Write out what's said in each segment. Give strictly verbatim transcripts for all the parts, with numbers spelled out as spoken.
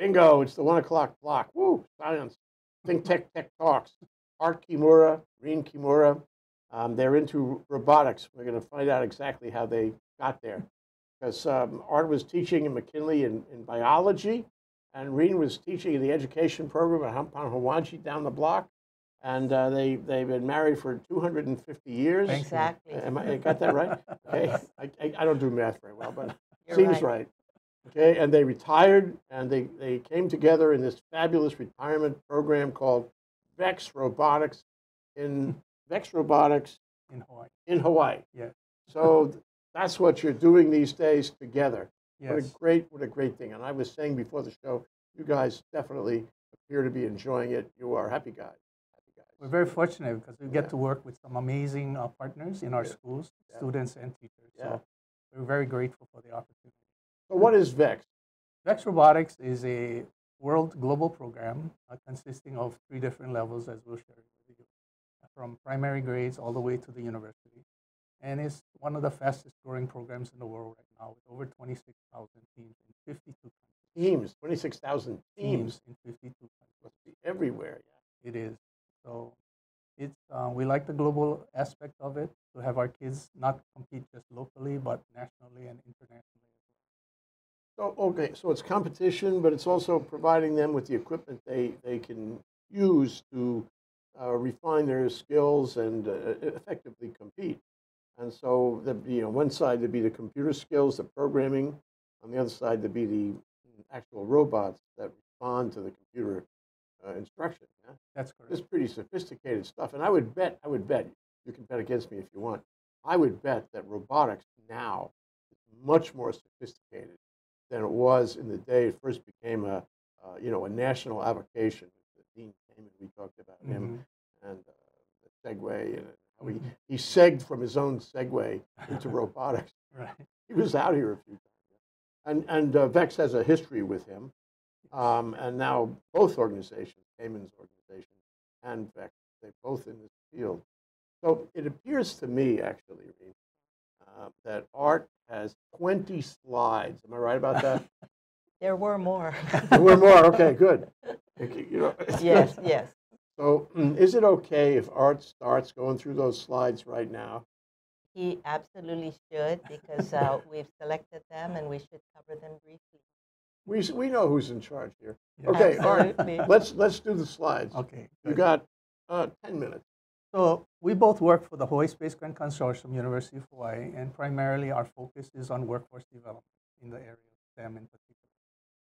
Bingo, it's the one o'clock block. Woo, science. Think Tech Tech Talks. Art Kimura, Rene Kimura. Um, they're into robotics. We're going to find out exactly how they got there. Because um, Art was teaching in McKinley in, in biology, and Rene was teaching in the education program at Humpan-Hawanshi down the block. And uh, they, they've been married for two hundred fifty years. Exactly. Am I, I got that right? Okay. I, I, I don't do math very well, but it seems right. right. Okay. And they retired, and they, they came together in this fabulous retirement program called VEX Robotics in VEX Robotics in Hawaii. In Hawaii. Yeah. So that's what you're doing these days together. Yes. What a great, what a great thing. And I was saying before the show, you guys definitely appear to be enjoying it. You are happy guys. We're very fortunate because we get yeah. to work with some amazing uh, partners in our yeah. schools, yeah. students and teachers. Yeah. So we're very grateful for the opportunity. So what is VEX? VEX Robotics is a world global program uh, consisting of three different levels, as we'll share with you, from primary grades all the way to the university. And it's one of the fastest growing programs in the world right now, with over twenty-six thousand teams in fifty-two countries. Teams, twenty-six thousand teams. Teams in fifty-two countries. Must be everywhere. Yeah. It is. So it's, uh, we like the global aspect of it, to have our kids not compete just locally, but nationally and internationally. So, okay, so it's competition, but it's also providing them with the equipment they, they can use to uh, refine their skills and uh, effectively compete. And so, there'd be, you know, one side would be the computer skills, the programming. On the other side, there'd be the actual robots that respond to the computer Uh, instruction. Yeah? That's correct. It's pretty sophisticated stuff. And I would bet, I would bet, you can bet against me if you want, I would bet that robotics now is much more sophisticated than it was in the day it first became a, uh, you know, a national application. The Dean came and we talked about mm-hmm. him and uh, the Segway, and how mm-hmm. he, he segged from his own Segway into robotics. Right. He was out here a few times. And, and uh, VEX has a history with him. Um, and now both organizations, Cayman's organization and VEX, they're both in this field. So it appears to me, actually, uh, that Art has twenty slides. Am I right about that? There were more. There were more. Okay, good. You know. Yes, yes. So is it okay if Art starts going through those slides right now? He absolutely should, because uh, we've selected them and we should cover them briefly. We, we know who's in charge here. Yeah. Okay, absolutely. All right, let's, let's do the slides. Okay. You got uh, ten minutes. So we both work for the Hawaii Space Grant Consortium, University of Hawaii, and primarily our focus is on workforce development in the area of STEM in particular.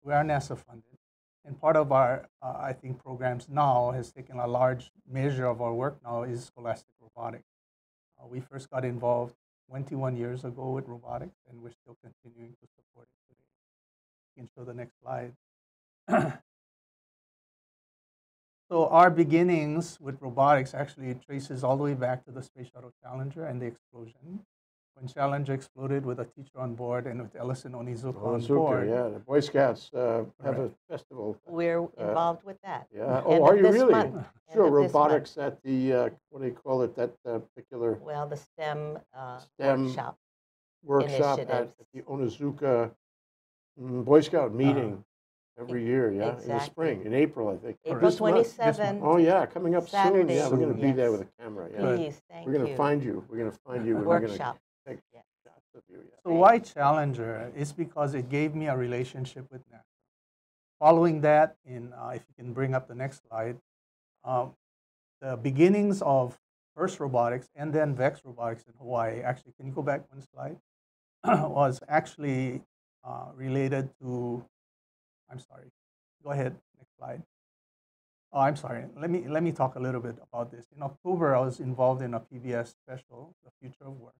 We are NASA funded, and part of our, uh, I think, programs now has taken a large measure of our work now is scholastic robotics. Uh, we first got involved twenty-one years ago with robotics, and we're still continuing to support it today. Can show the next slide. So our beginnings with robotics actually traces all the way back to the Space Shuttle Challenger and the explosion. When Challenger exploded with a teacher on board and with Ellison Onizuka oh, on Zuka, board. Yeah, the Boy Scouts uh, have right. a festival. We're uh, involved with that. Yeah. Oh, are you really? Month. Sure, robotics at the, uh, what do you call it, that uh, particular? Well, the STEM, uh, STEM workshop. Workshop at, at the Onizuka Boy Scout meeting uh, every it, year, yeah, exactly. in the spring, in April, I think. April twenty-seventh. Oh, yeah, coming up Saturday. Soon. Yeah, we're going to be yes. there with a camera. Yeah. Please, thank we're gonna you. We're going to find you. We're going to find you. And Workshop. We're going to take yes. shots of you. Yeah. So why Challenger? It's because it gave me a relationship with NASA. Following that, in uh, if you can bring up the next slide, um, the beginnings of FIRST Robotics and then VEX Robotics in Hawaii. Actually, can you go back one slide? was actually... Uh, related to, I'm sorry, go ahead, next slide. Oh, I'm sorry, let me, let me talk a little bit about this. In October, I was involved in a P B S special, The Future of Work.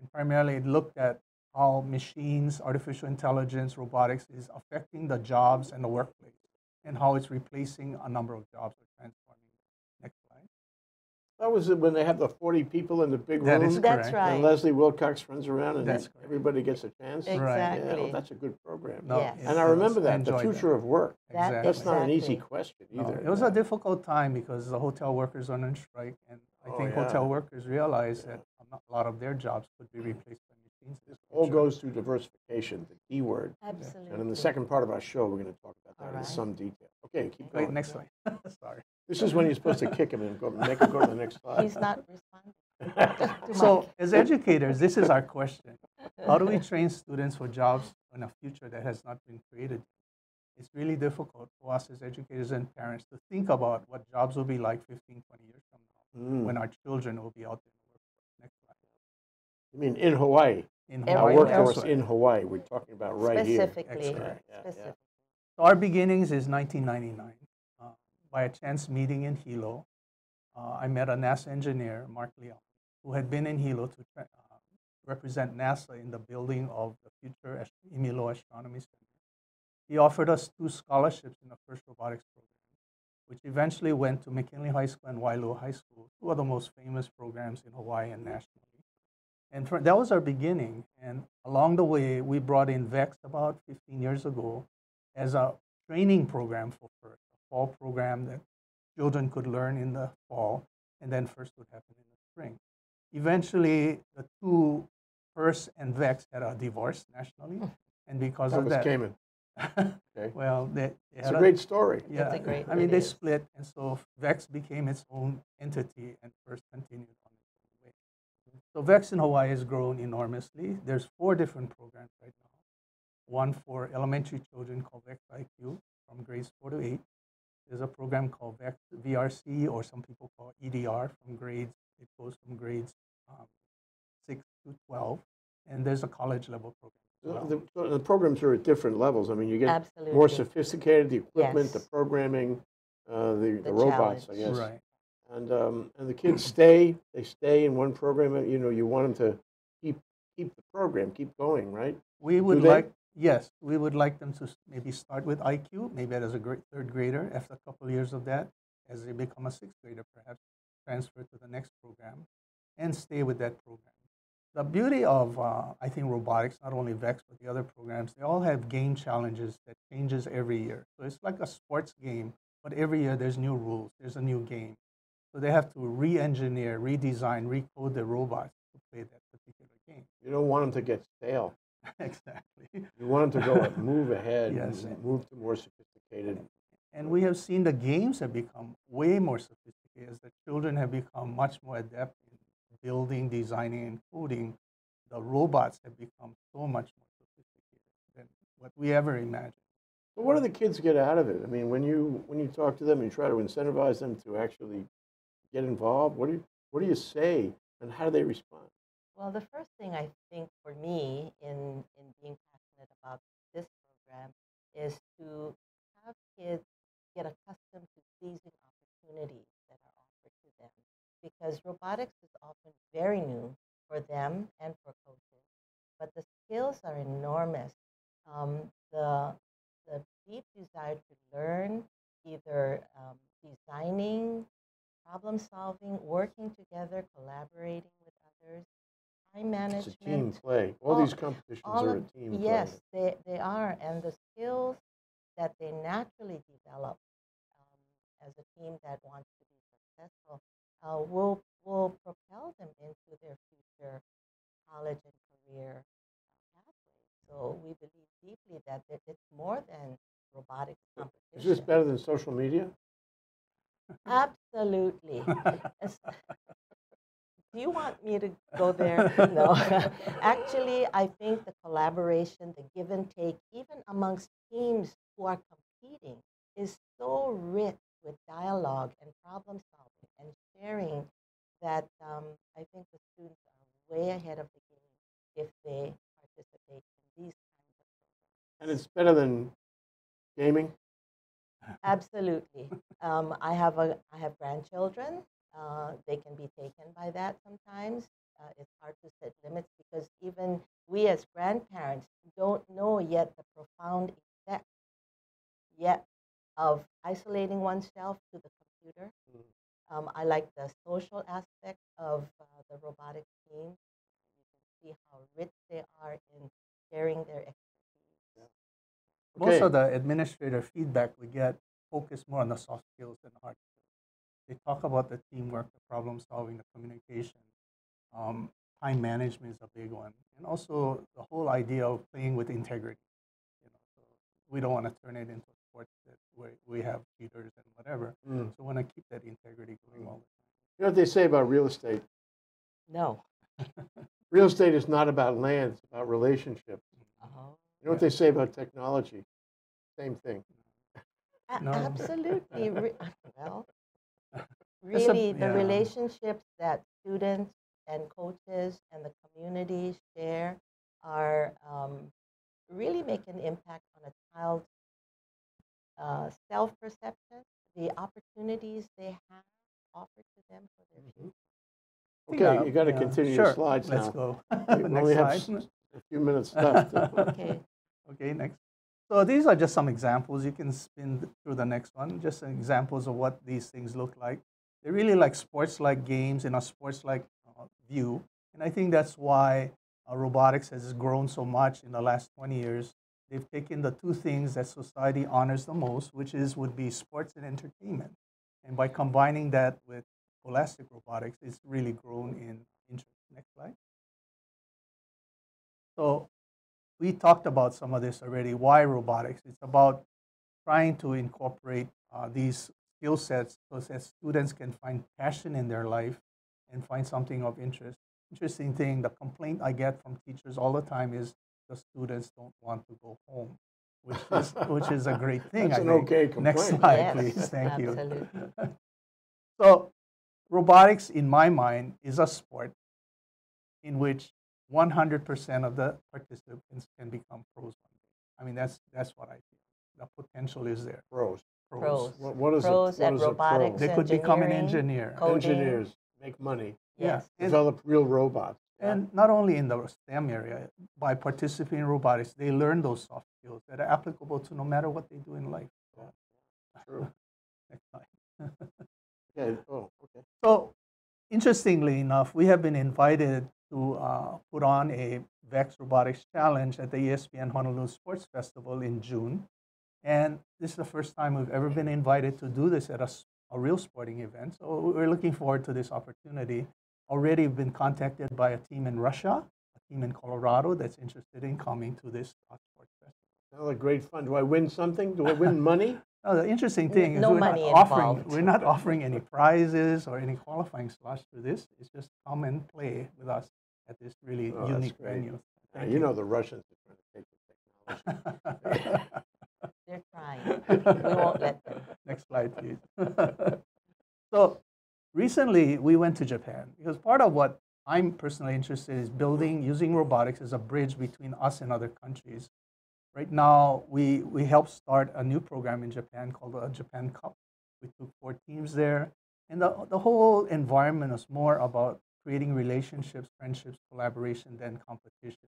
And primarily it looked at how machines, artificial intelligence, robotics is affecting the jobs and the workplace, and how it's replacing a number of jobs or transforming them. Next slide. That was when they had the forty people in the big room. That is correct. That's right. And Leslie Wilcox runs around and that's everybody gets a chance. Exactly. Yeah, well, that's a good program. No, yes. And I remember that, the future that. of work. Exactly. That's exactly. not an easy question either. No, it was no. a difficult time because the hotel workers are on strike. And I oh, think yeah. hotel workers realize yeah. that a lot of their jobs could be replaced by machines. This all goes through diversification, the D word. Absolutely. And in the second part of our show, we're going to talk about that right. in some detail. Okay, keep going. Wait, next slide. Sorry. This is when you're supposed to kick him and go, make him go to the next slide. He's not responding. So as educators, this is our question. How do we train students for jobs in a future that has not been created? It's really difficult for us as educators and parents to think about what jobs will be like fifteen, twenty years from now mm. when our children will be out there. Next slide. You mean in Hawaii? In Hawaii. Our workforce elsewhere. in Hawaii. We're talking about right here. Specifically. Right. Yeah, Specifically. Yeah. So our beginnings is nineteen ninety-nine. Uh, by a chance meeting in Hilo, uh, I met a NASA engineer, Mark Leon, who had been in Hilo to uh, represent NASA in the building of the future Imilo Astronomy Center. He offered us two scholarships in the FIRST Robotics program, which eventually went to McKinley High School and Wailua High School, two of the most famous programs in Hawaii and nationally. And for, that was our beginning. And along the way, we brought in VEX about fifteen years ago as a training program for FIRST, a fall program that children could learn in the fall, and then FIRST would happen in the spring. Eventually, the two, FIRST and VEX, had a divorce nationally. And because that of was that, Cayman. Okay. Well, they, they it's a great a, story. Yeah, it's a great, I mean, they is. split, and so VEX became its own entity, and FIRST continued on its own way. So VEX in Hawaii has grown enormously. There's four different programs right now. One for elementary children called VEX I Q from grades four to eight. There's a program called VEX V R C, or some people call E D R, from grades. It goes from grades um, six to twelve, and there's a college level program. Well, the, the programs are at different levels. I mean, you get Absolutely. more sophisticated, the equipment, yes. the programming, uh, the, the, the robots, I guess. Right. And, um, and the kids stay, they stay in one program. You know, you want them to keep, keep the program, keep going, right? We would like, yes, we would like them to maybe start with I Q, maybe as a grade, third grader. After a couple of years of that, as they become a sixth grader, perhaps transfer to the next program and stay with that program. The beauty of, uh, I think, robotics, not only VEX, but the other programs, they all have game challenges that changes every year. So it's like a sports game, but every year there's new rules, there's a new game. So they have to re-engineer, redesign, recode their robots to play that particular game. You don't want them to get stale. Exactly. You want them to go and move ahead, yes, and move to more sophisticated. And, and we have seen the games have become way more sophisticated as the children have become much more adept in building, designing, and coding. The robots have become so much more sophisticated than what we ever imagined. But what do the kids get out of it? I mean, when you when you talk to them and try to incentivize them to actually get involved, what do you, what do you say, and how do they respond? Well, the first thing I think for me in in being passionate about this program is to have kids get accustomed to seizing opportunities that are offered to them, because robotics is often very new for them and for coaches, but the skills are enormous. Um, the, the deep desire to learn, either um, designing, problem solving, working together, collaborating with others, time management. It's a team play. All, all these competitions all are of, a team yes, play. Yes, they, they are, and the skills that they naturally develop um, as a team that wants to be successful Uh, will will propel them into their future college and career pathways. So we believe deeply that it's more than robotics competition. Is this better than social media? Absolutely. Do you want me to go there? No. Actually, I think the collaboration, the give and take, even amongst teams who are competing, is so rich with dialogue and problem solving and sharing that um, I think the students are way ahead of the game if they participate in these kinds of programs. And it's better than gaming? Absolutely. um, I have a I have grandchildren. Uh, they can be taken by that sometimes. Uh, it's hard to set limits because even we as grandparents don't know yet the profound effect yet of isolating oneself to the computer. Mm-hmm. Um, I like the social aspect of uh, the robotics team. You can see how rich they are in sharing their expertise. Yeah. Okay. Most of the administrator feedback we get focus more on the soft skills than hard skills. They talk about the teamwork, the problem solving, the communication. Um, time management is a big one. And also the whole idea of playing with integrity. You know, so we don't want to turn it into a sports that we, we have cheaters and whatever. Mm. So I want to keep that integrity going mm. all the time. You know what they say about real estate? No. Real estate is not about land, it's about relationships. Uh-huh. You know what they say about technology? Same thing. Uh, no. Absolutely. Well, really, a, the yeah. relationships that students and coaches and the community share are um, really make an impact on a child's uh, self-perception, the opportunities they have offered to them for their future. Mm-hmm. Okay, yeah, you got to yeah. continue sure. your slides Let's now. Let's go. We next only slide. Have a few minutes left. Okay. Okay, next. So these are just some examples. You can spin through the next one. Just examples of what these things look like. They're really like sports-like games in a sports-like uh, view. And I think that's why uh, robotics has grown so much in the last twenty years. They've taken the two things that society honors the most, which is would be sports and entertainment. And by combining that with holistic robotics, it's really grown in interest. Next slide. So we talked about some of this already. Why robotics? It's about trying to incorporate uh, these skill sets so that students can find passion in their life and find something of interest. Interesting thing, the complaint I get from teachers all the time is the students don't want to go home, which is, which is a great thing. That's I an think. Okay complaint. Next slide, yes, please. Thank absolutely. You. So robotics, in my mind, is a sport in which one hundred percent of the participants can become pros one day. I mean, that's, that's what I feel. The potential is there. Pros. Pros. What, what is pros a, what is robotics, a pro? They could become an engineer. Coding. Engineers make money. Yes. Yeah. Develop real robots. And yeah. not only in the STEM area, by participating in robotics, they learn those soft skills that are applicable to no matter what they do in life. Yeah. True. Next slide. Yeah. Oh, okay. So, interestingly enough, we have been invited to uh, put on a VEX Robotics Challenge at the E S P N Honolulu Sports Festival in June. And this is the first time we've ever been invited to do this at a, a real sporting event. So we're looking forward to this opportunity. Already been contacted by a team in Russia, a team in Colorado that's interested in coming to this sports festival. Sounds like great fun. Do I win something? Do I win money? No, the interesting thing no is we're not, offering, we're not offering any prizes or any qualifying slots for this. It's just come and play with us at this really oh, unique venue. Yeah, you, you know the Russians are trying to take the technology. They're trying. We won't let them. Next slide, please. So recently, we went to Japan because part of what I'm personally interested in is building, using robotics as a bridge between us and other countries. Right now, we, we helped start a new program in Japan called the Japan Cup. We took four teams there. And the, the whole environment is more about creating relationships, friendships, collaboration, than competition.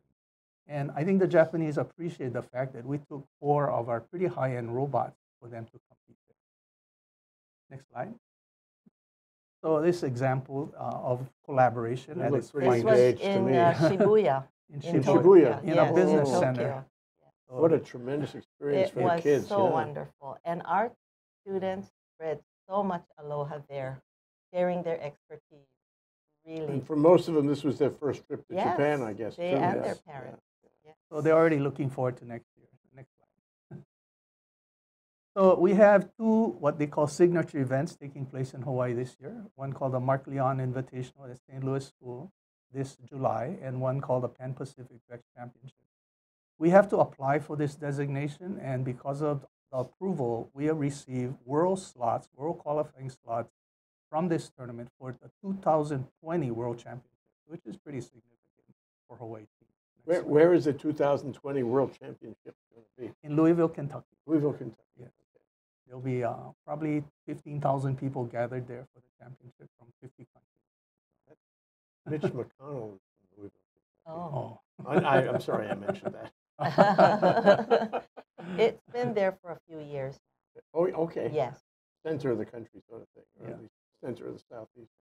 And I think the Japanese appreciate the fact that we took four of our pretty high-end robots for them to compete with. Next slide. So this example uh, of collaboration. It looks pretty engaged to me. This was in uh, Shibuya. in, in Shibuya. In yes, a business in center. What a tremendous experience it for the kids. It was so yeah. wonderful. And our students spread so much aloha there, sharing their expertise, really. And for most of them, this was their first trip to yes, Japan, I guess. They too. And yes. their parents. Yeah. Yes. So they're already looking forward to next year. Next slide. So we have two, what they call signature events taking place in Hawaii this year. One called the Mark Leon Invitational at Saint Louis School this July, and one called the Pan Pacific Vex Championship. We have to apply for this designation, and because of the approval, we have received world slots, world qualifying slots from this tournament for the two thousand twenty World Championship, which is pretty significant for Hawaii team. Where, where is the two thousand twenty World Championship going to be? In Louisville, Kentucky. Louisville, Kentucky. Yeah. There'll be uh, probably fifteen thousand people gathered there for the championship from fifty countries. Mitch McConnell is in Louisville. Oh. oh. I, I, I'm sorry I mentioned that. It's been there for a few years. Oh, okay. Yes. Center of the country, sort of thing, or yeah. at least center of the southeast.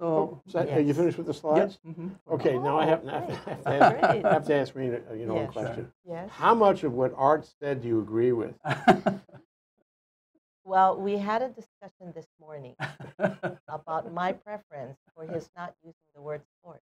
So, oh, is that, yes. are you finished with the slides? Yep. Mm-hmm. Okay. Oh, now I have, I have to ask, I have to ask Rena, you know, yes. a question. Yes. How much of what Art said do you agree with? Well, we had a discussion this morning about my preference for his not using the word sport.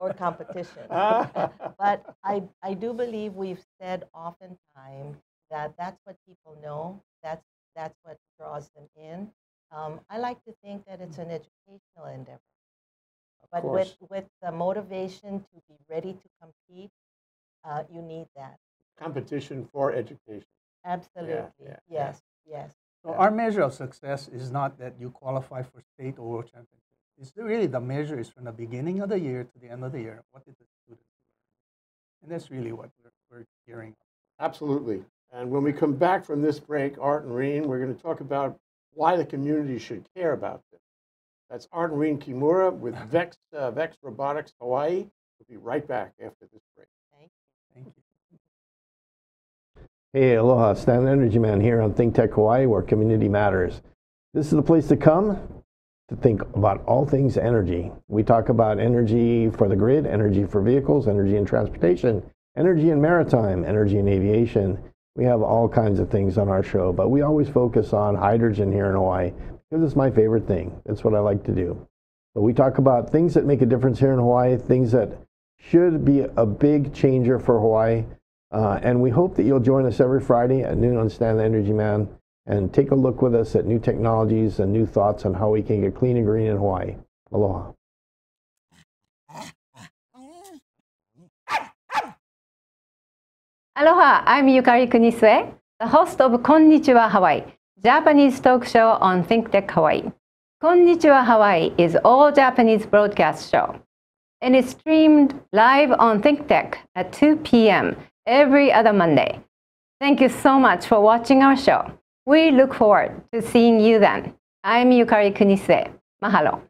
Or competition. But I, I do believe we've said oftentimes that that's what people know. That's that's what draws them in. Um, I like to think that it's an educational endeavor, but with with the motivation to be ready to compete, uh, you need that competition for education. Absolutely, yeah, yeah, yes, yeah. yes. So yeah. Our measure of success is not that you qualify for state or world championship. It's really the measure is from the beginning of the year to the end of the year. What did the students learn? And that's really what we're, we're hearing. Absolutely. And when we come back from this break, Art and Rene, we're going to talk about why the community should care about this. That's Art and Rene Kimura with VEX, uh, VEX Robotics Hawaii. We'll be right back after this break. Thank you. Thank you. Hey, aloha. Stan Energy Man here on Think Tech Hawaii, where community matters. This is the place to come to think about all things energy. We talk about energy for the grid, energy for vehicles, energy in transportation, energy in maritime, energy in aviation. We have all kinds of things on our show, but we always focus on hydrogen here in Hawaii because it's my favorite thing. It's what I like to do. But we talk about things that make a difference here in Hawaii, things that should be a big changer for Hawaii. Uh, and we hope that you'll join us every Friday at noon on Stan the Energy Man, and take a look with us at new technologies and new thoughts on how we can get clean and green in Hawaii. Aloha. Aloha, I'm Yukari Kunisue, the host of Konnichiwa Hawaii, Japanese talk show on Think Tech Hawaii. Konnichiwa Hawaii is all Japanese broadcast show, and it's streamed live on Think Tech at two p m every other Monday. Thank you so much for watching our show. We look forward to seeing you then. I'm Yukari Kunisue. Mahalo.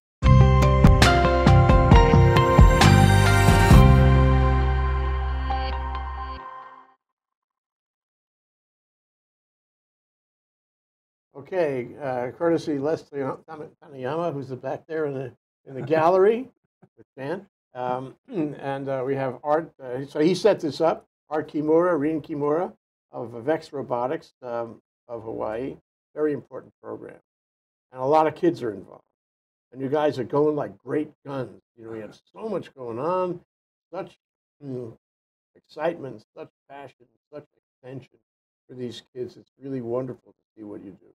Okay, uh, courtesy Les Tanayama, who's back there in the in the gallery with Dan, um, and uh, we have Art. Uh, so he set this up. Art Kimura, Rene Kimura, of VEX Robotics um, of Hawaii. Very important program. And a lot of kids are involved. And you guys are going like great guns. You know, we have so much going on, such mm, excitement, such passion, such attention for these kids. It's really wonderful to see what you do.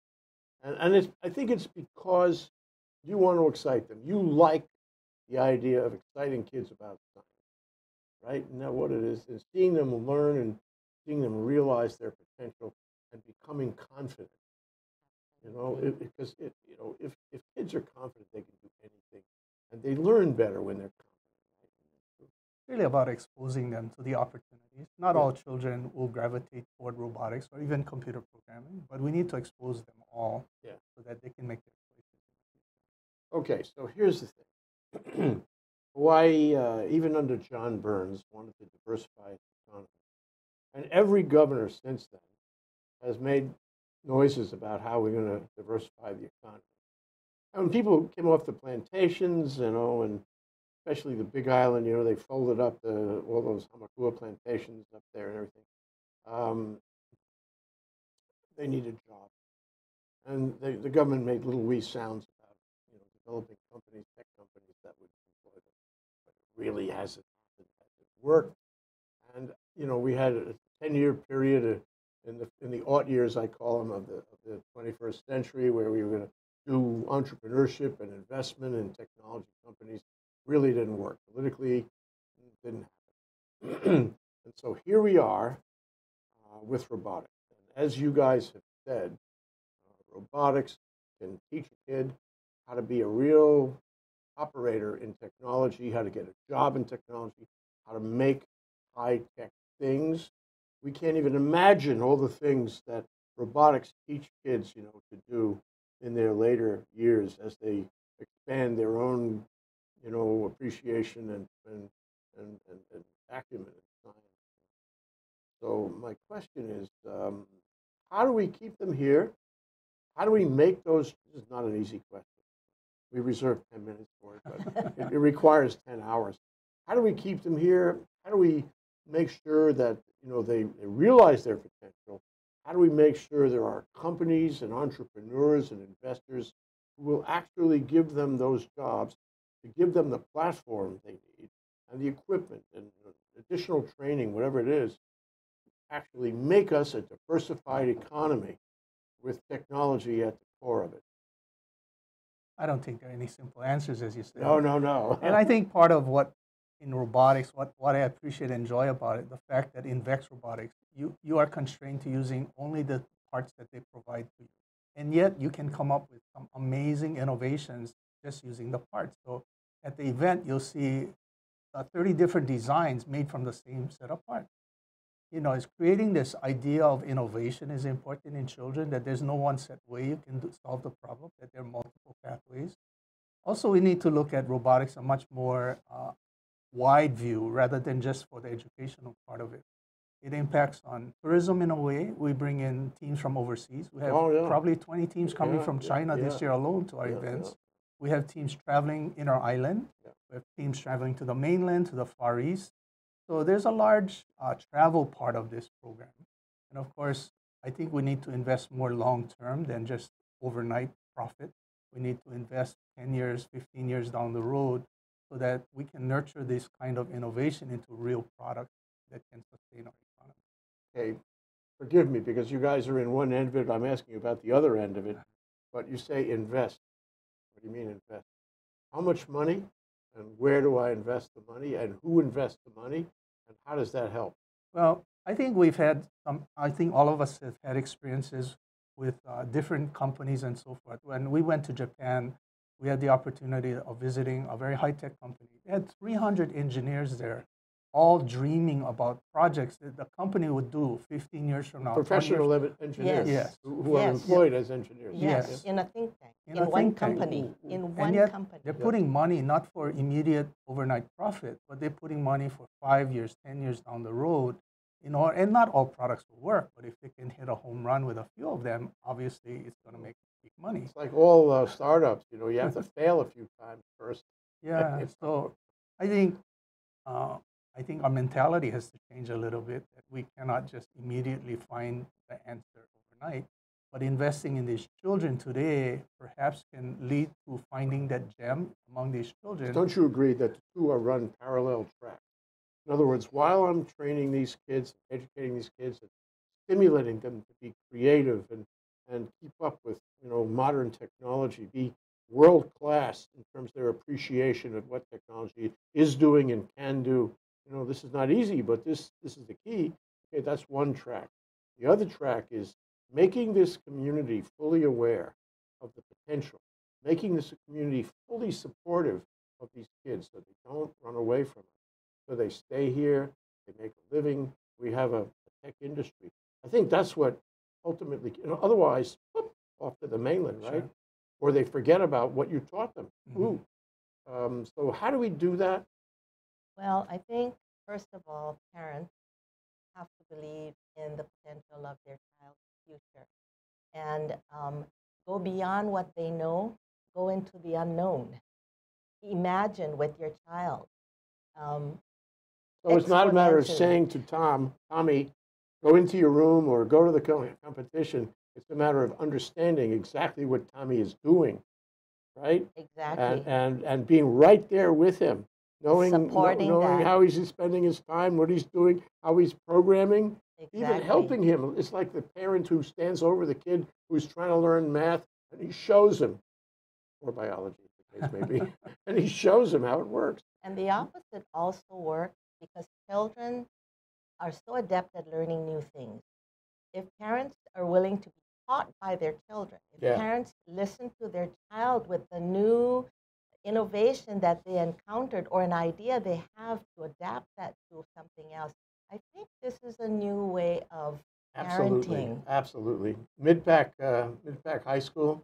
And, and it's, I think it's because you want to excite them. You like the idea of exciting kids about science, right? And that what it is, is seeing them learn and seeing them realize their potential and becoming confident, you know, it, because it, you know, if, if kids are confident, they can do anything, and they learn better when they're confident. Really about exposing them to the opportunities. Not yeah. all children will gravitate toward robotics or even computer programming, but we need to expose them all yeah. so that they can make their choices. Okay, so here's the thing. Hawaii, uh, even under John Burns, wanted to diversify its economy. And every governor since then has made noises about how we're going to diversify the economy. And when people came off the plantations, you know, and especially the Big Island, you know, they folded up the, all those Hamakua plantations up there and everything. Um, they needed jobs. And they, the government made little wee sounds about, you know, developing companies, tech companies that would employ them. But it really hasn't, it hasn't worked. And, you know, we had a ten-year period of, in the in the aught years, I call them, of the, of the twenty-first century, where we were going to do entrepreneurship and investment in technology companies. Really didn't work politically. Didn't happen. And so here we are uh, with robotics. And as you guys have said, uh, robotics can teach a kid how to be a real operator in technology, how to get a job in technology, how to make high-tech things. We can't even imagine all the things that robotics teach kids, you know, to do in their later years as they expand their own, you know, appreciation and and and, and, and acumen in science. So my question is, um, how do we keep them here? How do we make those? This is not an easy question. We reserve ten minutes for it, but it, it requires ten hours. How do we keep them here? How do we make sure that, you know, they, they realize their potential? How do we make sure there are companies and entrepreneurs and investors who will actually give them those jobs, to give them the platform they need and the equipment and additional training, whatever it is, actually make us a diversified economy with technology at the core of it? I don't think there are any simple answers, as you said. No, no, no. And I think part of what in robotics, what, what I appreciate and enjoy about it, the fact that in VEX Robotics, you, you are constrained to using only the parts that they provide to you. And yet you can come up with some amazing innovations just using the parts. So at the event, you'll see uh, thirty different designs made from the same set of parts. You know, it's creating this idea of innovation is important in children, that there's no one set way you can do, solve the problem, that there are multiple pathways. Also, we need to look at robotics a much more uh, wide view rather than just for the educational part of it. It impacts on tourism in a way. We bring in teams from overseas. We have oh, yeah. probably twenty teams coming yeah, from China yeah, this year alone to our yeah, events. Yeah. We have teams traveling in our island. Yeah. We have teams traveling to the mainland, to the Far East. So there's a large uh, travel part of this program. And of course, I think we need to invest more long-term than just overnight profit. We need to invest ten years, fifteen years down the road so that we can nurture this kind of innovation into real products that can sustain our economy. Okay, forgive me because you guys are in one end of it. I'm asking about the other end of it. But you say invest. What do you mean invest? How much money? And where do I invest the money, and who invests the money, and how does that help? Well, I think we've had, um, I think all of us have had experiences with uh, different companies and so forth. When we went to Japan, we had the opportunity of visiting a very high-tech company. They had three hundred engineers there, all dreaming about projects that the company would do fifteen years from now. Professional engineers yes. Yes. who are yes. employed yes. as engineers. Yes. yes, in a think tank, in, in one company, tank. in and one yet company. They're putting money not for immediate overnight profit, but they're putting money for five years, ten years down the road. In all, and not all products will work, but if they can hit a home run with a few of them, obviously it's going to make big money. It's like all uh, startups, you know, you have to fail a few times first. Yeah, so I think. Uh, I think our mentality has to change a little bit. That we cannot just immediately find the answer overnight, but investing in these children today perhaps can lead to finding that gem among these children. Don't you agree that the two are run parallel tracks? In other words, while I'm training these kids, educating these kids, and stimulating them to be creative and, and keep up with you know modern technology, be world class in terms of their appreciation of what technology is doing and can do. You know, this is not easy, but this, this is the key. Okay, that's one track. The other track is making this community fully aware of the potential, making this community fully supportive of these kids so they don't run away from it, so they stay here, they make a living. We have a, a tech industry. I think that's what ultimately, you know, otherwise, whoop, off to the mainland, right? Sure. Or they forget about what you taught them. Mm-hmm. Ooh. Um, so how do we do that? Well, I think, first of all, parents have to believe in the potential of their child's future and um, go beyond what they know, go into the unknown. Imagine with your child. Um, so it's not a matter of saying to Tom, Tommy, go into your room or go to the competition. It's a matter of understanding exactly what Tommy is doing, right? Exactly. And, and, and being right there with him. Knowing, knowing how he's spending his time, what he's doing, how he's programming, exactly. Even helping him. It's like the parent who stands over the kid who's trying to learn math, and he shows him, or biology, the case maybe, and he shows him how it works. And the opposite also works because children are so adept at learning new things. If parents are willing to be taught by their children, if yeah. parents listen to their child with the new innovation that they encountered or an idea they have to adapt that to something else. I think this is a new way of absolutely. parenting. Absolutely. Midpack, uh, Midpack High School,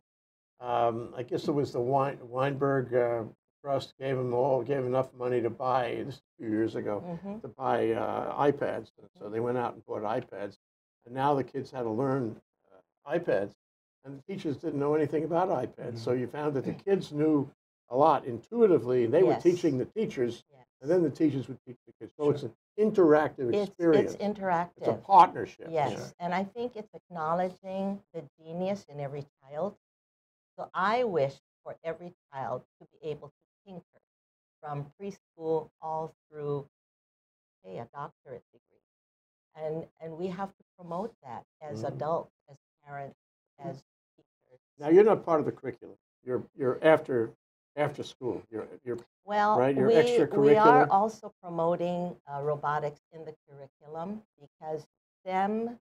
um, I guess it was the Wein Weinberg uh, Trust gave them all, gave enough money to buy, this was a few years ago, mm-hmm. to buy uh, iPads. So they went out and bought iPads. And now the kids had to learn uh, iPads. And the teachers didn't know anything about iPads. Mm-hmm. So you found that the kids knew a lot intuitively, and they yes. were teaching the teachers, yes. and then the teachers would teach the kids. So sure. it's an interactive it's, experience. It's interactive. It's a partnership. Yes, sure. And I think it's acknowledging the genius in every child. So I wish for every child to be able to tinker from preschool all through, hey, a doctorate degree. and and we have to promote that as mm-hmm. adults, as parents, as teachers. Now you're not part of the curriculum. You're you're after after school. You're you're well, right? You're we, extracurricular. We are also promoting uh, robotics in the curriculum because STEM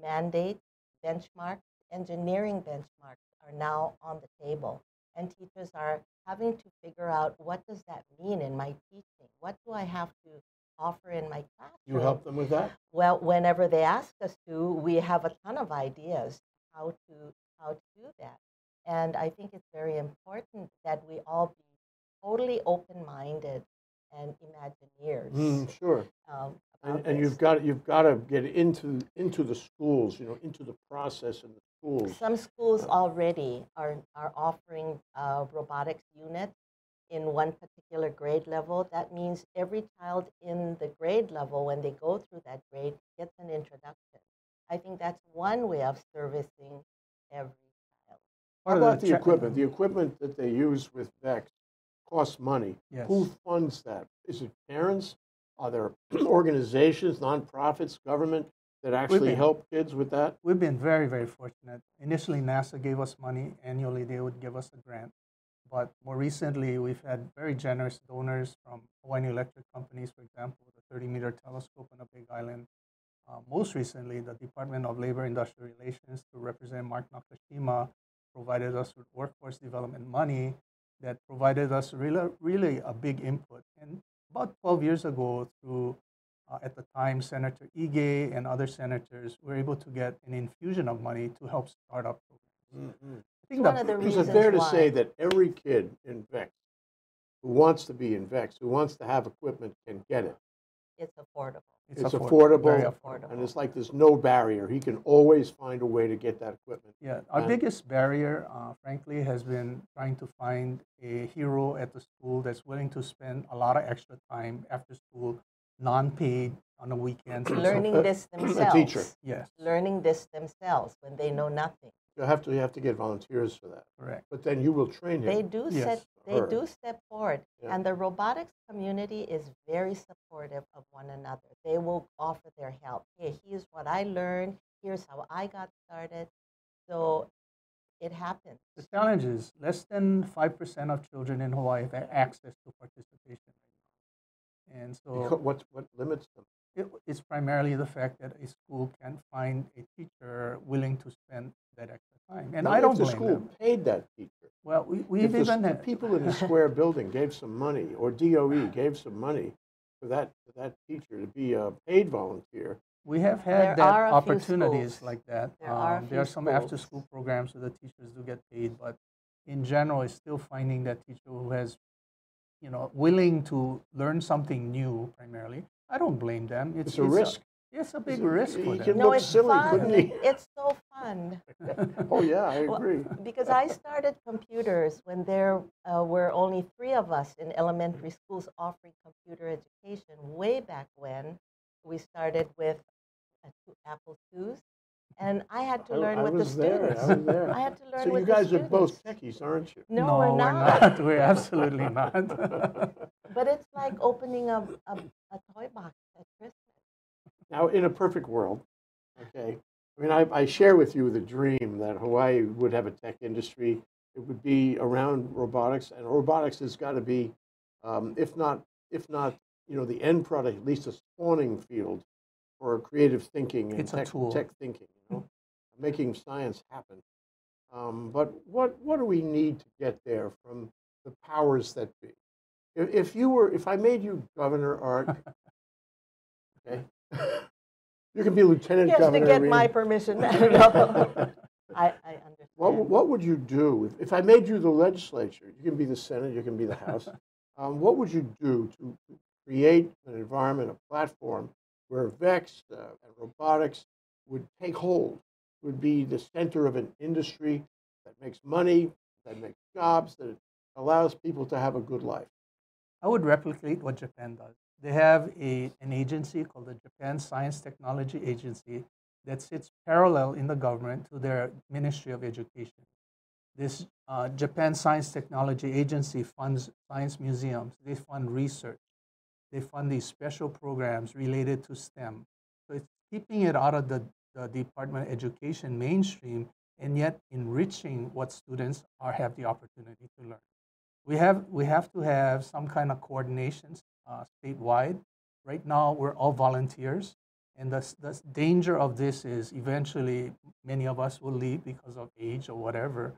mandates, benchmarks, engineering benchmarks are now on the table, and teachers are having to figure out what does that mean in my teaching? What do I have to offer in my class? You help them with that? Well, whenever they ask us to, we have a ton of ideas how to how to do that. And I think it's very important that we all be totally open-minded and imagineers. Mm, sure. Um, and and you've got you've got to get into into the schools, you know, into the process and the schools. Some schools already are are offering uh, robotics units in one particular grade level. That means every child in the grade level, when they go through that grade, gets an introduction. I think that's one way of servicing every child. What about the equipment? The equipment that they use with VEX costs money. Yes. Who funds that? Is it parents? Are there organizations, nonprofits, government that actually been, help kids with that? We've been very, very fortunate. Initially, NASA gave us money annually. They would give us a grant. But more recently, we've had very generous donors from Hawaiian electric companies, for example, the thirty meter telescope on a big island. Uh, most recently, the Department of Labor and Industrial Relations, to represent Mark Nakashima, provided us with workforce development money that provided us really, really a big input. And about twelve years ago, through uh, at the time, Senator Ige and other senators were able to get an infusion of money to help start up programs. Mm-hmm. Is it fair to say that every kid in VEX who wants to be in VEX, who wants to have equipment, can get it? It's affordable. It's, it's affordable, affordable, very affordable. And it's like there's no barrier. He can always find a way to get that equipment. Yeah, our and biggest barrier, uh, frankly, has been trying to find a hero at the school that's willing to spend a lot of extra time after school, non-paid, on the weekends. Learning so. this themselves. A teacher. Yes. Learning this themselves when they know nothing. You have to you have to get volunteers for that. Correct. But then you will train them. They do yes. set they do step forward. Yeah. And the robotics community is very supportive of one another. They will offer their help. Hey, here's what I learned, here's how I got started. So it happens. The challenge is less than five percent of children in Hawaii have access to participation right now. And so what what limits them? It, it's primarily the fact that a school can't find a teacher willing to spend that extra time. And well, I don't blame them. If the school paid that teacher. Well, we, we've even the, had... people in the square building gave some money, or D O E gave some money for that, for that teacher to be a paid volunteer. We have had there that opportunities like that. There, um, are, there are some after-school programs where the teachers do get paid, but in general, it's still finding that teacher who has, you know, willing to learn something new primarily. I don't blame them. It's, it's a it's risk. A, It's a big risk for them. No, it's silly, fun. It's so fun. Oh, yeah, I agree. Well, because I started computers when there uh, were only three of us in elementary schools offering computer education way back when. We started with uh, two Apple twos, and I had to learn I, I with was the there. students. I was there. I had to learn so with the students. So you guys are both techies, aren't you? No, no we're not. We're, not. we're absolutely not. But it's like opening a, a, a toy box at Christmas. Now, in a perfect world, okay, I mean, I, I share with you the dream that Hawaii would have a tech industry. It would be around robotics, and robotics has got to be, um, if not, if not, you know, the end product, at least a spawning field for creative thinking and tech, tech thinking, you know, making science happen. Um, but what what do we need to get there from the powers that be? If, if you were, if I made you governor, Art, okay. You can be lieutenant governor. He has to get my permission. I, I understand. What, what would you do if, if I made you the legislature? You can be the Senate. You can be the House. Um, what would you do to create an environment, a platform where VEX uh, and robotics would take hold, would be the center of an industry that makes money, that makes jobs, that allows people to have a good life? I would replicate what Japan does. They have a, an agency called the Japan Science Technology Agency that sits parallel in the government to their Ministry of Education. This uh, Japan Science Technology Agency funds science museums. They fund research. They fund these special programs related to STEM. So it's keeping it out of the, the Department of Education mainstream, and yet enriching what students are have the opportunity to learn. We have, we have to have some kind of coordinations uh, statewide. Right now, we're all volunteers, and the, the danger of this is eventually many of us will leave because of age or whatever.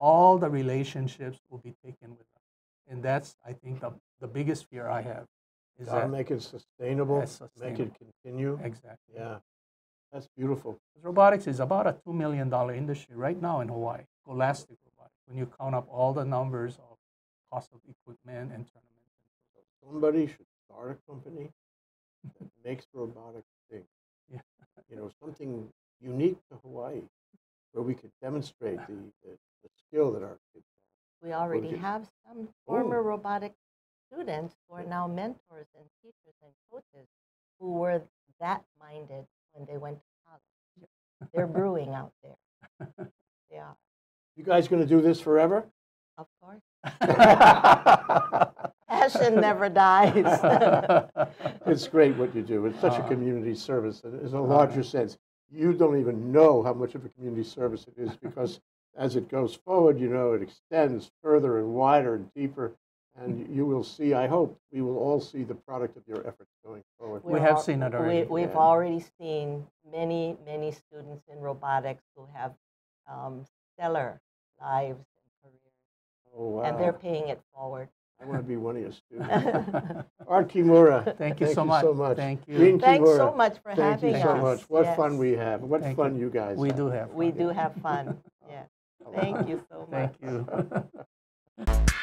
All the relationships will be taken with us. And that's, I think, the, the biggest fear I have. Is Gotta that make it sustainable, sustainable, make it continue. Exactly. Yeah, that's beautiful. Robotics is about a two million dollar industry right now in Hawaii, scholastic robotics, when you count up all the numbers of cost of equipment and tournaments. So somebody should start a company that makes robotics things. Yeah. You know, something unique to Hawaii, where we could demonstrate the, the, the skill that our kids have. We already have some former Ooh. robotics students who are now mentors and teachers and coaches who were that minded when they went to college. They're brewing out there. Yeah. You guys going to do this forever? Of course. Passion never dies. It's great what you do. It's such a community service. In a larger sense, you don't even know how much of a community service it is, because as it goes forward, you know, it extends further and wider and deeper. And you will see, I hope, we will all see the product of your efforts going forward. We have seen it already. We, we've yeah. already seen many, many students in robotics who have um, stellar lives and careers. Oh, wow. And they're paying it forward. I want to be one of your students. Art Kimura, thank, thank you, thank so, you much. so much. Thank you. Green Thanks Kimura, so much for thank having us. Thank you so us. much. What yes. fun we have. What thank fun you, you guys we have. We do have fun. We do have fun, yes. Thank you so much. Thank you.